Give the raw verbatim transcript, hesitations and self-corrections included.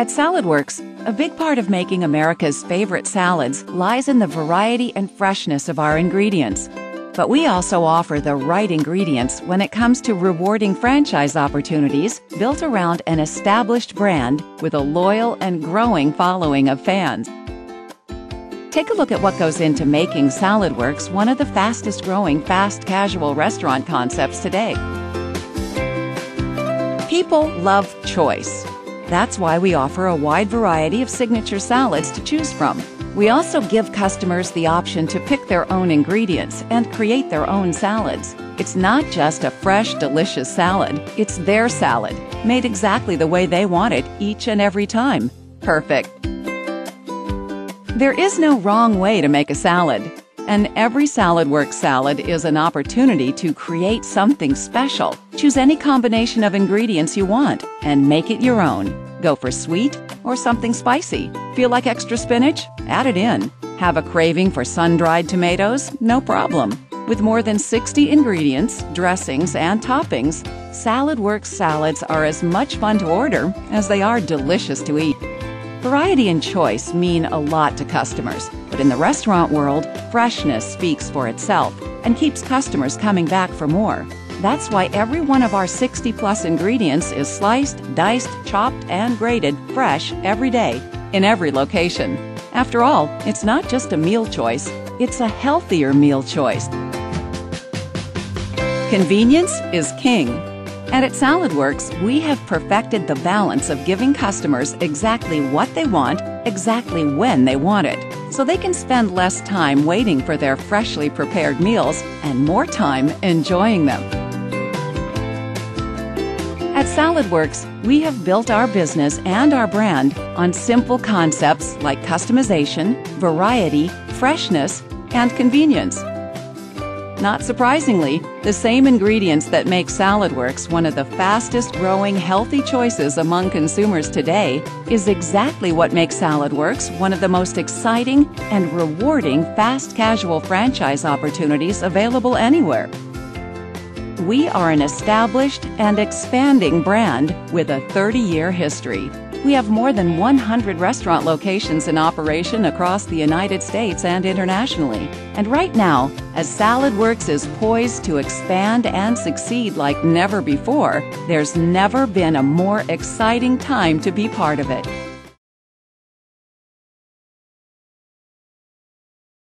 At Saladworks, a big part of making America's favorite salads lies in the variety and freshness of our ingredients. But we also offer the right ingredients when it comes to rewarding franchise opportunities built around an established brand with a loyal and growing following of fans. Take a look at what goes into making Saladworks one of the fastest-growing fast-casual restaurant concepts today. People love choice. That's why we offer a wide variety of signature salads to choose from. We also give customers the option to pick their own ingredients and create their own salads. It's not just a fresh, delicious salad. It's their salad, made exactly the way they want it each and every time. Perfect. There is no wrong way to make a salad. And every Saladworks salad is an opportunity to create something special. Choose any combination of ingredients you want and make it your own. Go for sweet or something spicy. Feel like extra spinach? Add it in. Have a craving for sun-dried tomatoes? No problem. With more than sixty ingredients, dressings, and toppings, Saladworks salads are as much fun to order as they are delicious to eat. Variety and choice mean a lot to customers, but in the restaurant world, freshness speaks for itself and keeps customers coming back for more. That's why every one of our sixty plus ingredients is sliced, diced, chopped, and grated fresh every day, in every location. After all, it's not just a meal choice, it's a healthier meal choice. Convenience is king. And at Saladworks, we have perfected the balance of giving customers exactly what they want, exactly when they want it, so they can spend less time waiting for their freshly prepared meals and more time enjoying them. At Saladworks, we have built our business and our brand on simple concepts like customization, variety, freshness, and convenience. Not surprisingly, the same ingredients that make Saladworks one of the fastest-growing healthy choices among consumers today is exactly what makes Saladworks one of the most exciting and rewarding fast-casual franchise opportunities available anywhere. We are an established and expanding brand with a thirty year history. We have more than one hundred restaurant locations in operation across the United States and internationally. And right now, as Saladworks is poised to expand and succeed like never before, there's never been a more exciting time to be part of it.